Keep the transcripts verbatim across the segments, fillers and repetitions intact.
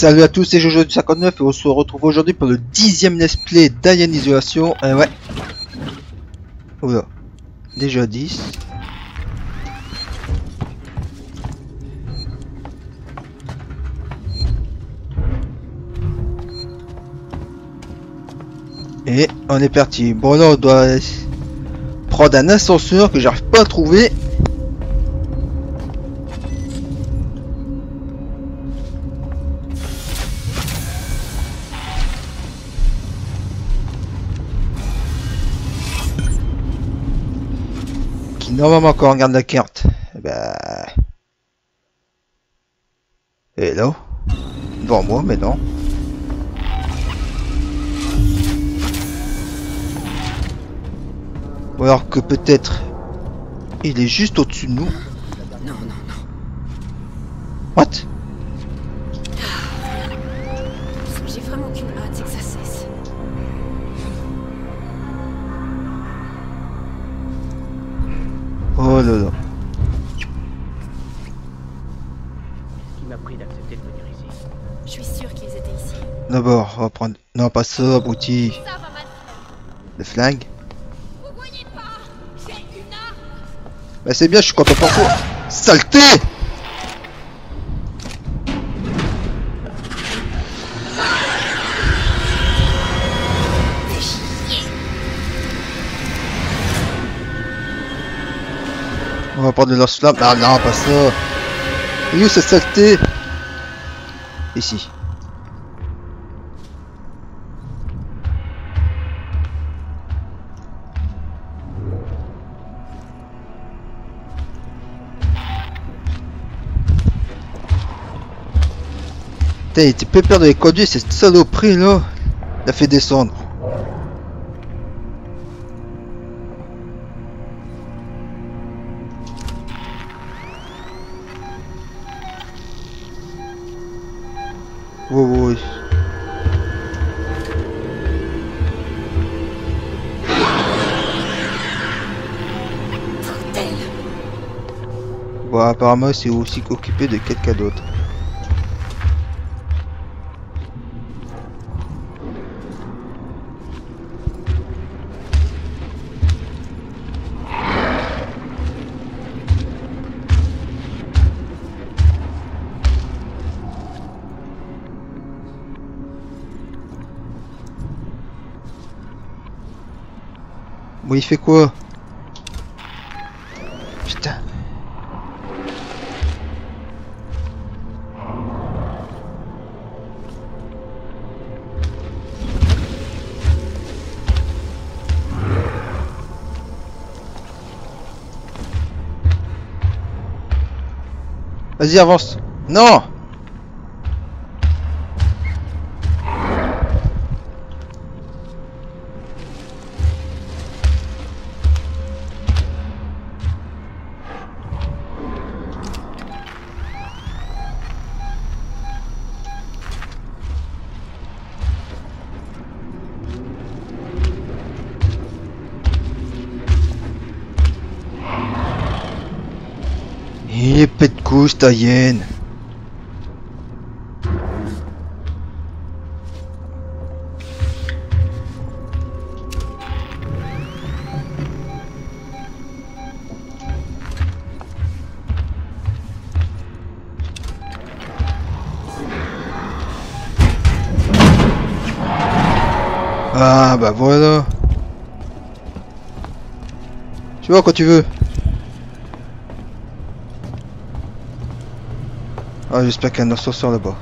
Salut à tous, c'est Jojo du cinquante-neuf et on se retrouve aujourd'hui pour le dixième let's play d'Alien Isolation. Euh, ouais. Oula. Déjà dix. Et on est parti. Bon là on doit prendre un ascenseur que j'arrive pas à trouver. Normalement quand on regarde la carte, bah... Hello. Devant moi, mais non. Ou alors que peut-être... Il est juste au-dessus de nous. Non, non, non. What? J'ai vraiment aucune hâte, c'est que ça cesse. Oh là là. Qui m'a pris d'accepter de venir ici? Je suis sûr qu'ils étaient ici. D'abord, on va prendre. Non, pas ça, abruti. Ça va mal. Le flingue. Vous voyez pas? J'ai une arme. Bah c'est bien, je suis content pour toi. Saleté! On va prendre le lance-flamme. Ah non, pas ça. Et où cette saleté? Ici. Putain, il était pépère de les conduire, cette saloperie là. L'a fait descendre. Wow, wow. Bon, apparemment c'est aussi occupé de quelqu'un d'autre. Bon, il fait quoi? Putain. Vas-y, avance. Non. Il pète de couche ta hyène. Ah bah voilà. Tu vois quand tu veux. Ah, j'espère qu'il y a un ascenseur là-bas.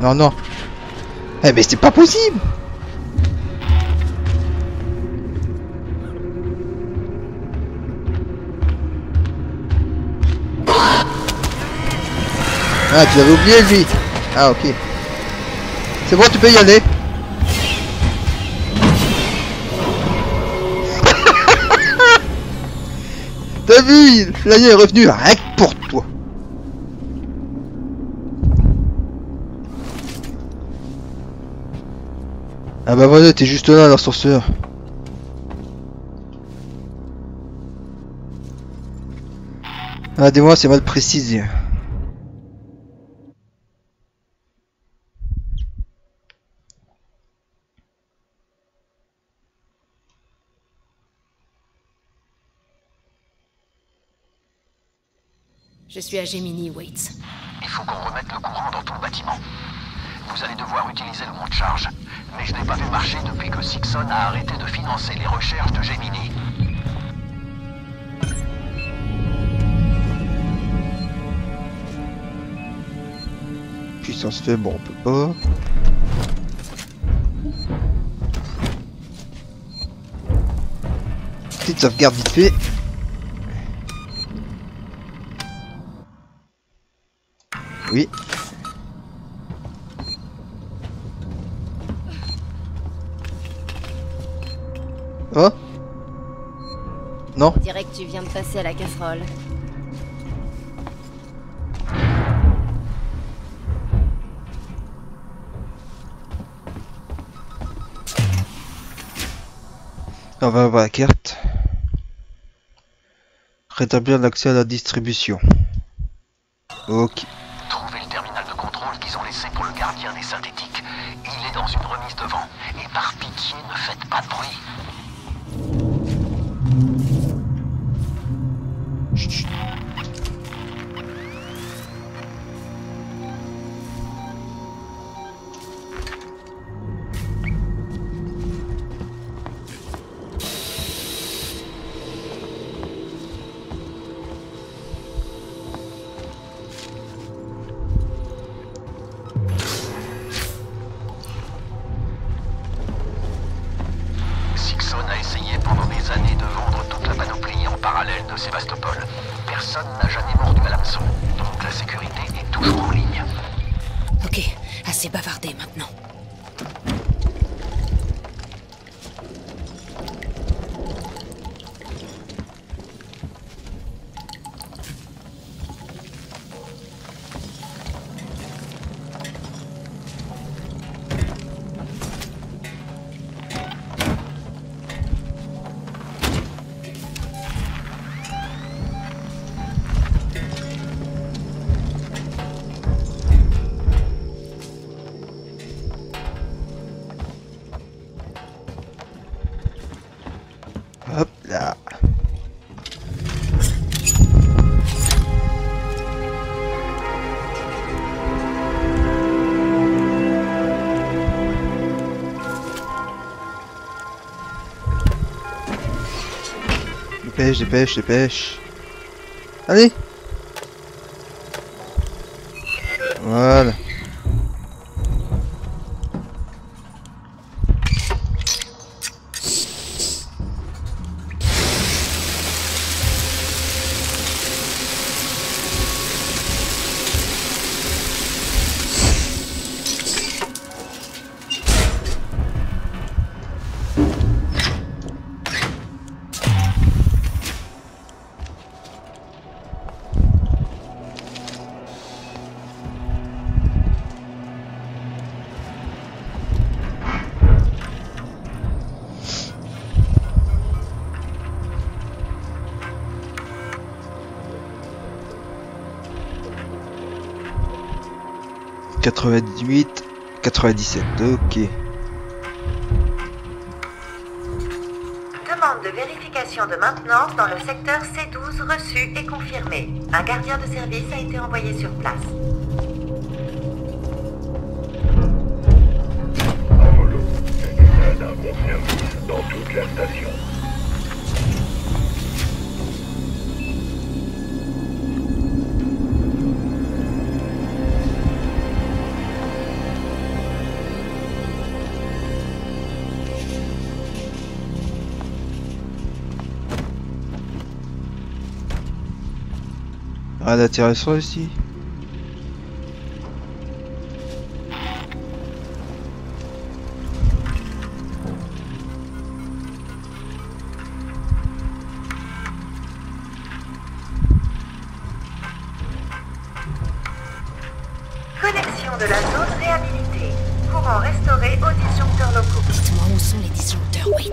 Non, non. Eh, mais c'est pas possible! Ah, tu l'avais oublié lui! Ah, ok. C'est bon, tu peux y aller! T'as vu, l'alien est revenu rien que pour toi. Ah bah voilà, t'es juste là, l'ascenseur. Ah, des mois, c'est mal précisé. Je suis à Gemini, Waits. Il faut qu'on remette le courant dans ton bâtiment. Vous allez devoir utiliser le monte-charge. Mais je n'ai pas vu marcher depuis que Nixon a arrêté de financer les recherches de Gemini. Puissance faible, bon, on peut pas. Petite sauvegarde vite fait. Oui. Oh. Non. On dirait que tu viens de passer à la casserole. On va avoir la carte. Rétablir l'accès à la distribution. Ok. Trouvez le terminal de contrôle qu'ils ont laissé pour le gardien des synthétiques. Il est dans une remise de vent. Et par pitié, ne faites pas de bruit. Sébastopol. Personne n'a jamais mordu à l'hameçon, donc la sécurité est toujours en ligne. Ok, assez bavardé maintenant. Hop là. Dépêche, dépêche, dépêche. Allez. Voilà. quatre-vingt-dix-huit, quatre-vingt-dix-sept, ok. Demande de vérification de maintenance dans le secteur C douze reçue et confirmée. Un gardien de service a été envoyé sur place. Apollo, une aide inconvenue dans toute la station. Rien d'intéressant ici. Connexion de la zone réhabilitée. Courant restauré aux disjoncteurs locaux. Dites-moi où sont les disjoncteurs, Wait.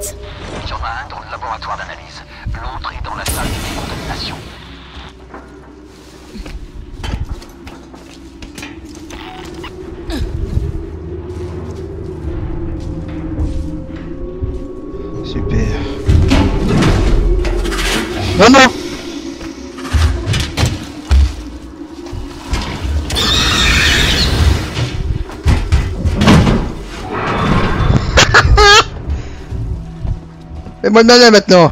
Il y en a un dans le laboratoire d'analyse. L'autre est dans la salle de décontamination. Super. Oh non! Fais-moi de mana maintenant!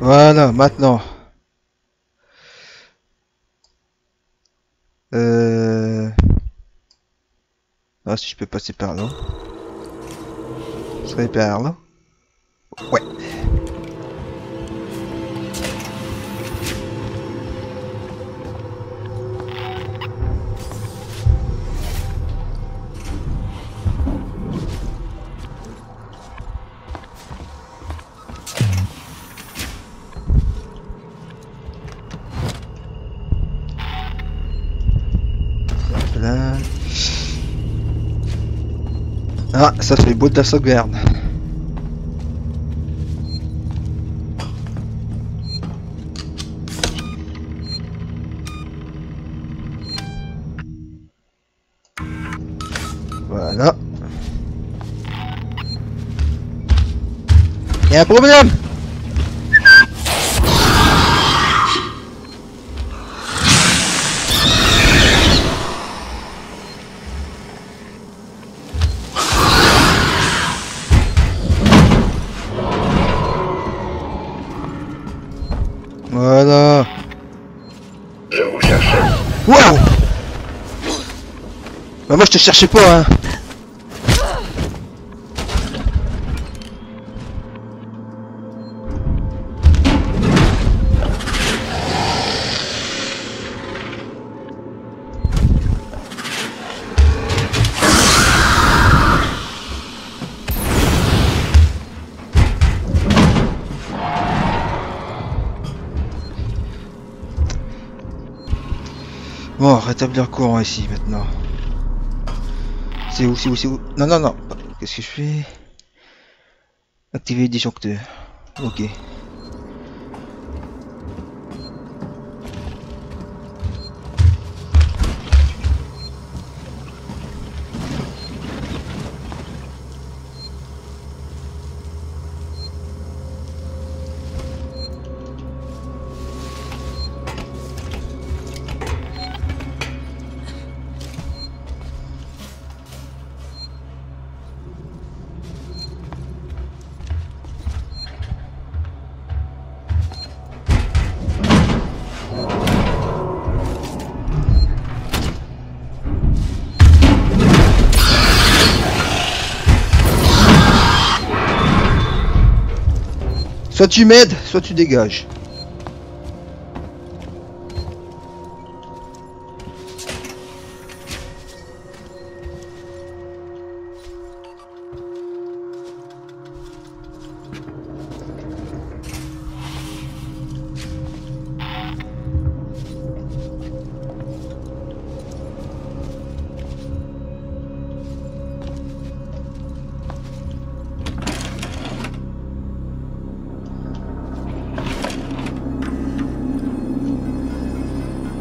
Voilà, maintenant. Euh... Ah, si je peux passer par là. Je serai par là. Ouais. Ah, ça fait beau de la sauvegarde. Voilà. Il y a un problème. Voilà. Je vous cherche. Wow. Bah moi je te cherchais pas hein. Bon, rétablir le courant ici maintenant. C'est où, c'est où, c'est où? Non, non, non. Qu'est-ce que je fais? Activer le disjoncteur. Ok. Soit tu m'aides, soit tu dégages.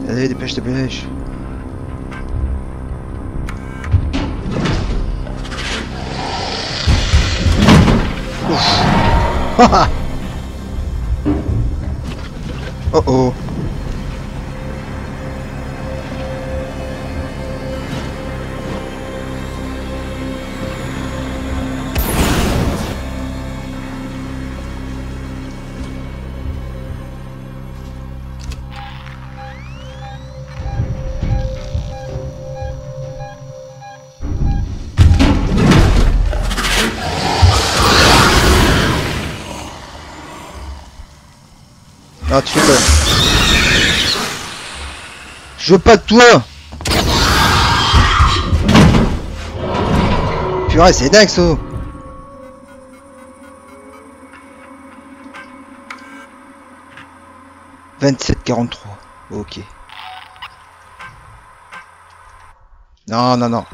Allez, dépêche, dépêche. Oh oh. Ah, tu fais quoi? Je veux pas de toi! Purée, c'est dingue ça! vingt-sept quarante-trois. Ok. Non, non, non.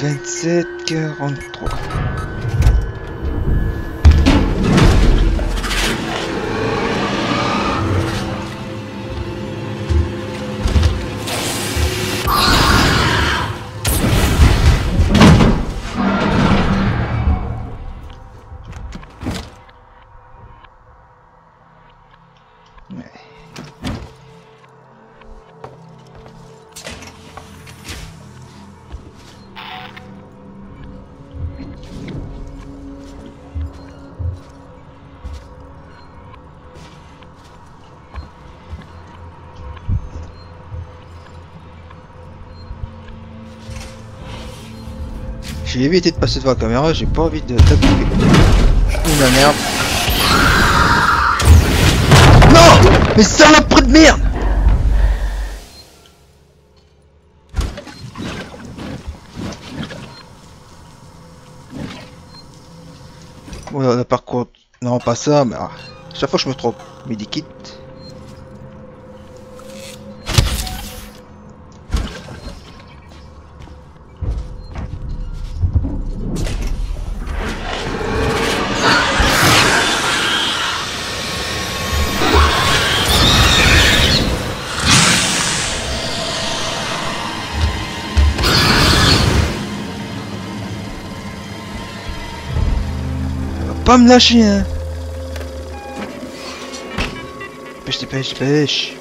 vingt-sept quarante-trois. J'ai évité de passer devant la caméra, j'ai pas envie de taper. Ou la merde. Non, mais saloperie de merde. Bon, là, par contre, non, pas ça, mais ah, chaque fois je me trompe. Medikit. Pas me lâcher, hein. Dépêche, dépêche, dépêche.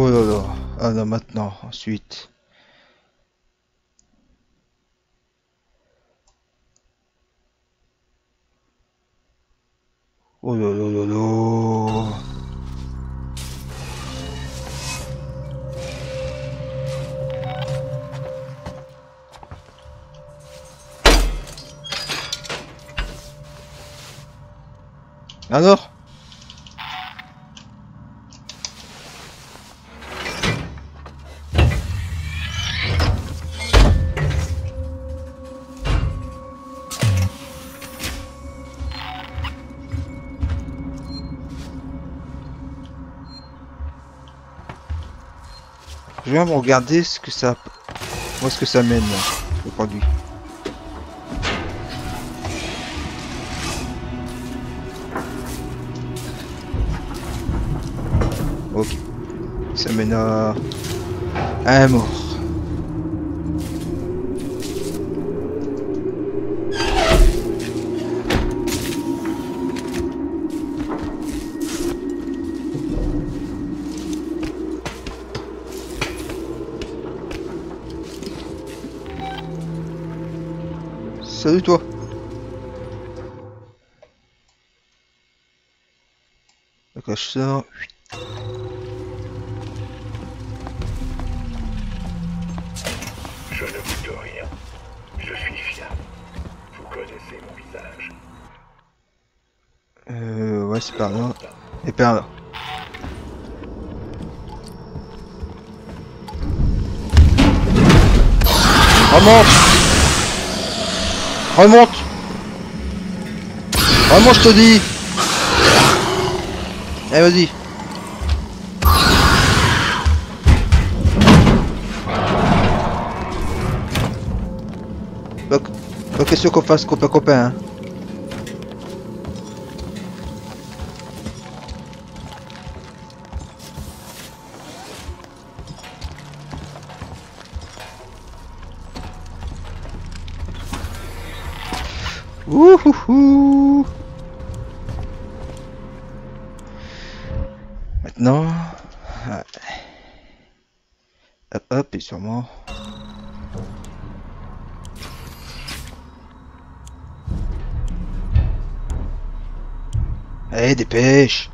Oh là là, ah là maintenant, ensuite. Oh là là là là. Alors? Je vais même regarder ce que ça, moi ce que ça mène le produit. Ok, ça mène à un mort. Salut toi. D'accord, je sors. Je ne vous dois rien. Je suis fier. Vous connaissez mon visage. Euh... Ouais, c'est par là. Et par là. Remonte Remonte Vraiment, je te dis. Allez, vas-y. Donc, pas question qu'on fasse copain copain. Hein. Ouhouhou. Maintenant... Ouais. Hop hop et sûrement... Allez, dépêche.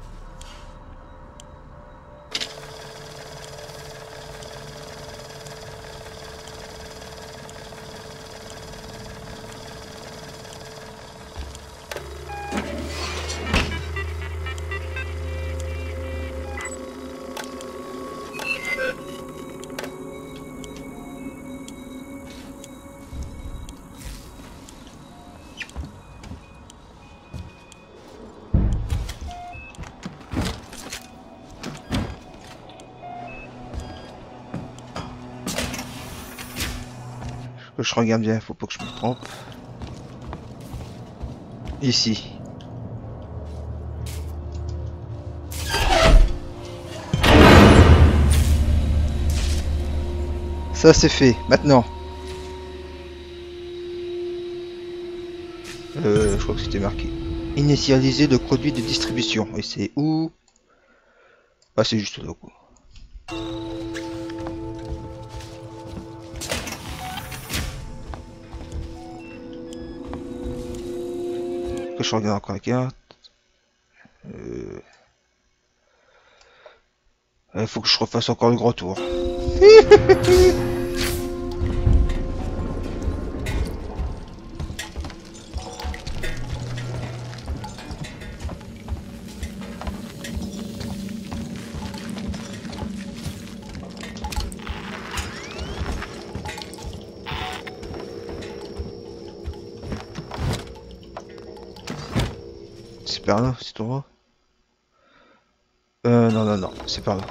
Je regarde bien, faut pas que je me trompe. Ici. Ça c'est fait. Maintenant. Euh, je crois que c'était marqué. Initialiser le produit de distribution. Et c'est où? Ah, c'est juste là-haut. Je regarde encore la carte. Euh... Il faut que je refasse encore le grand tour. Par là, c'est tout droit. Euh, non, non, non, c'est par là.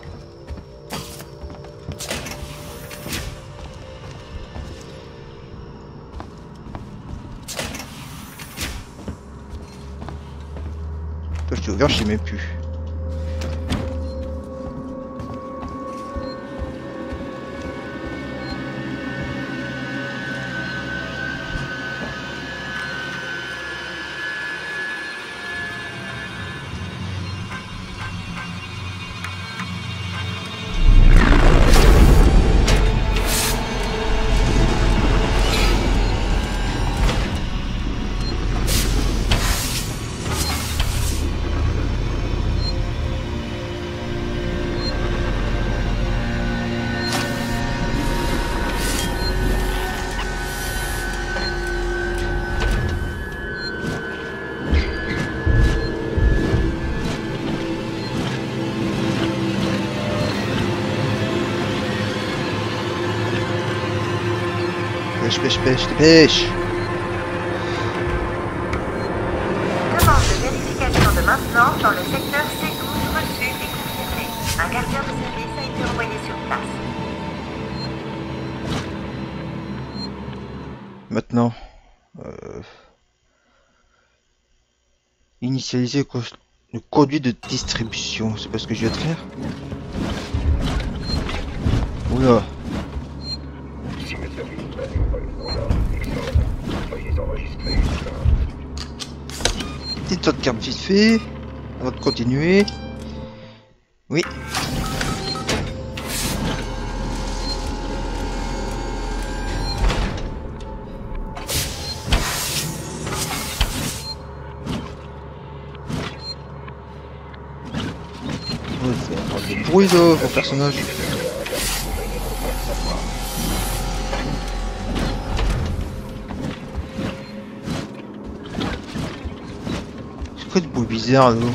Toi, je t'ai ouvert, je sais même plus. Pêche, pêche, pêche. Demande de vérification de maintenance dans le secteur C douze reçu et confirmé. Un gardien de service a été envoyé sur place. Maintenant, euh, initialiser le conduit de distribution. C'est pas ce que je vais te faire. Oula. Petite tour de carte vite fait avant de continuer. Oui. Oh, il fait un bruit de mon personnage. De boule bizarre là.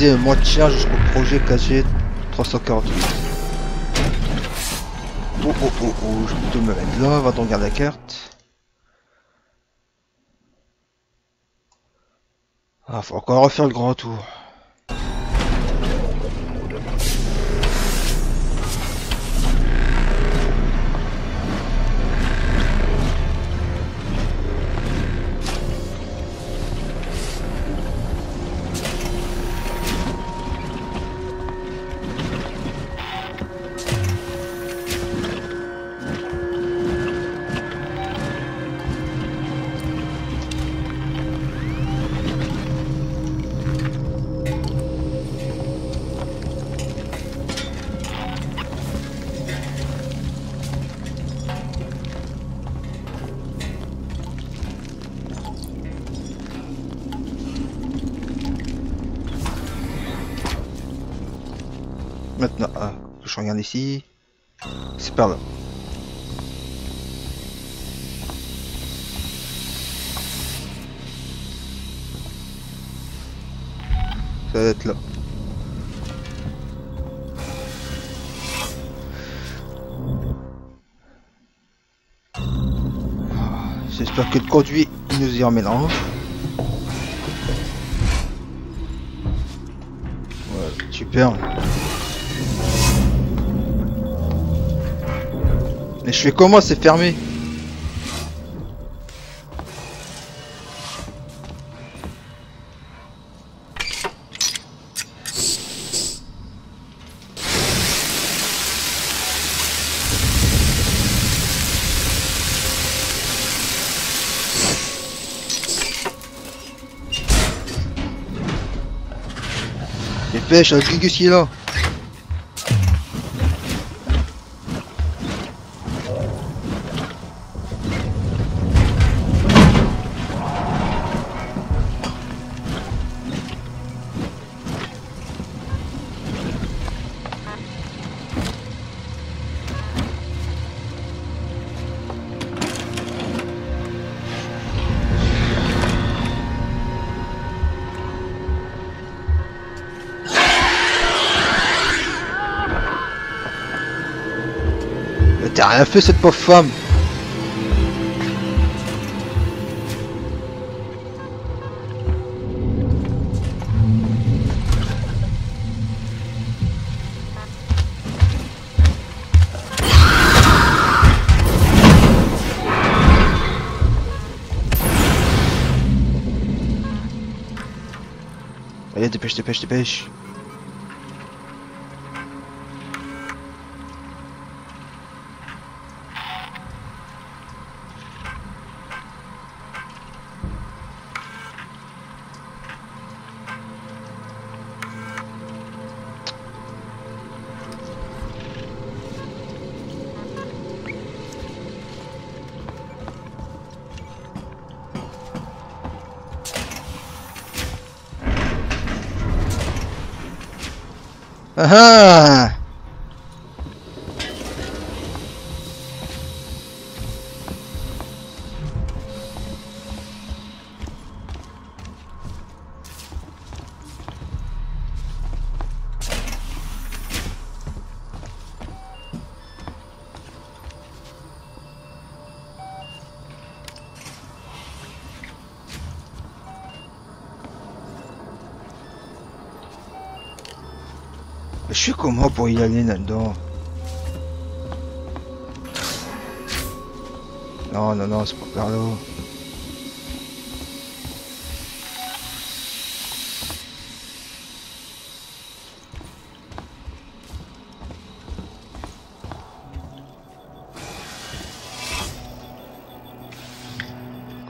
réaliser un mois de charge au projet K G trois cent quarante-huit. Oh oh oh oh, je vais plutôt me mettre là, va donc regarder la carte. Ah, faut encore refaire le grand tour. Maintenant, ah, je regarde ici. C'est par là. Ça va être là. J'espère que le conduit nous y emmènera. Ouais, super. Mais je fais comment, c'est fermé? Dépêche, un truc ici là. T'as rien fait cette pauvre femme. Allez, dépêche, dépêche, dépêche. Ah ah. Je suis comment pour y aller là-dedans? Non, non, non, c'est pas par là.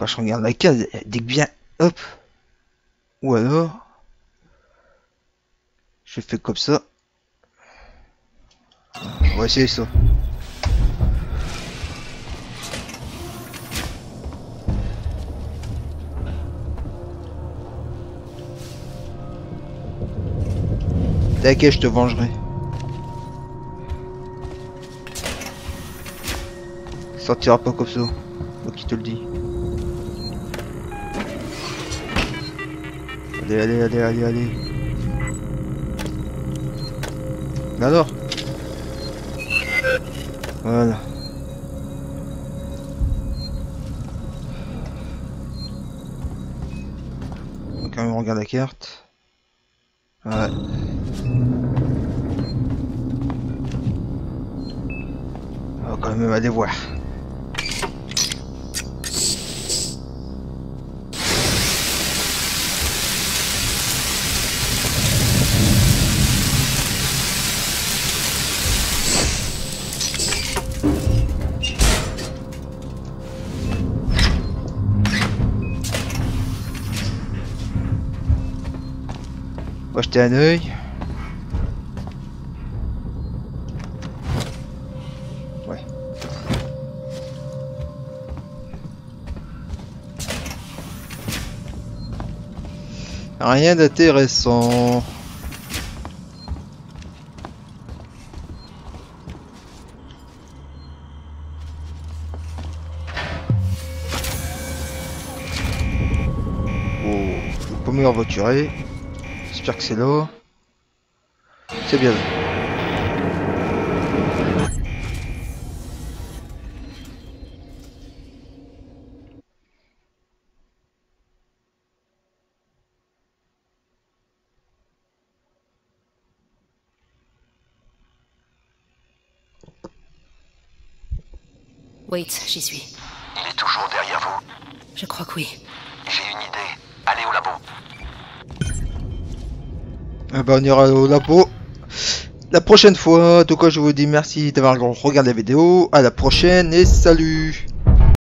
Quand je regarde la case, dès que bien, hop. Ou alors, je fais comme ça. On va essayer ça. T'inquiète, je te vengerai. Il sortira pas comme ça. Moi qui te le dis. Allez, allez, allez, allez, allez. Alors. Voilà. Donc quand on regarde la carte. Ouais. On va quand même aller voir. Jeter un œil. Ouais. Rien d'intéressant. Oh, pas mieux voiturer. J'espère que c'est là. C'est bien là. Wait, j'y suis. Il est toujours derrière vous. Je crois que oui. J'ai une idée. Allez au labo. Ah bah on ira au labo la prochaine fois. En tout cas je vous dis merci d'avoir regardé la vidéo, à la prochaine et salut.